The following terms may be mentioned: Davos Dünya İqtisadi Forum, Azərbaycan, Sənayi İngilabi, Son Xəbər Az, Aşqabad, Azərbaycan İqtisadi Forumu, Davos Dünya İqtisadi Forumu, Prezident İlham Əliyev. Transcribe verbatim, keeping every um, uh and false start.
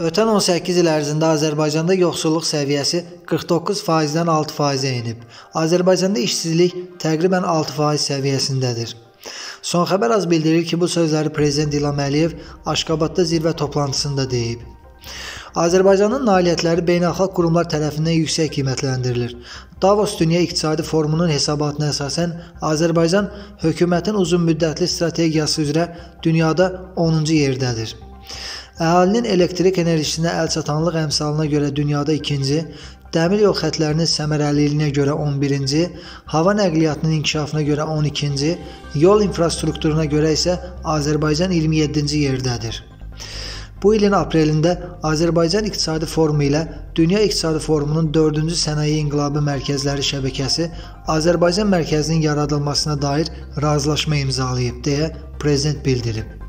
Ötən on səkkiz il ərzində Azərbaycanda yoxsulluq səviyyəsi qırx doqquz faizdən altı faizə enib. Azərbaycanda işsizlik təqribən altı faiz səviyyəsindədir. Son Xəbər Az bildirir ki, bu sözləri Prezident İlham Əliyev Aşqabadda zirvə toplantısında deyib. Azərbaycanın nailiyyətləri beynəlxalq qurumlar tərəfindən yüksək qiymətləndirilir. Davos Dünya İqtisadi Forumunun hesabatına əsasən Azərbaycan hökumətin uzunmüddətli strategiyası üzrə dünyada onuncu yerdədir. Əhalinin elektrik enerjisinə əlçatanlıq əmsalına görə dünyada ikinci, dəmir yol xətlərinin səmərəliliyinə görə on birinci, hava nəqliyyatının inkişafına görə on ikinci, yol infrastrukturuna görə isə Azərbaycan iyirmi yeddinci yerdədir. Bu ilin aprelində Azərbaycan İqtisadi Forumu ilə Dünya İqtisadi Forumunun dördüncü Sənayi İngilabi Mərkəzləri Şəbəkəsi Azərbaycan mərkəzinin yaradılmasına dair razılaşma imzalayıb, deyə Prezident bildirib.